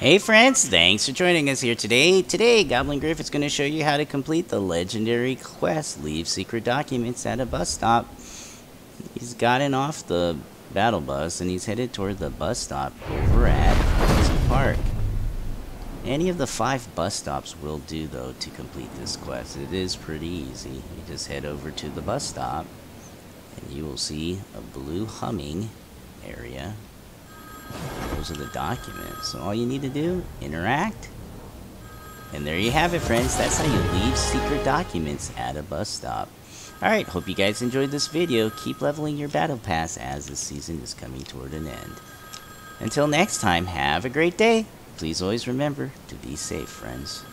Hey friends, thanks for joining us here today. Today, Goblin Griff is going to show you how to complete the legendary quest, Leave Secret Documents at a Bus Stop. He's gotten off the battle bus and he's headed toward the bus stop over at Fancy Park. Any of the 5 bus stops will do though to complete this quest. It is pretty easy. You just head over to the bus stop and you will see a blue humming area. Those are the documents. So all you need to do, interact. And there you have it, friends. That's how you leave secret documents at a bus stop. Alright, hope you guys enjoyed this video. Keep leveling your battle pass as the season is coming toward an end. Until next time, have a great day. Please always remember to be safe, friends.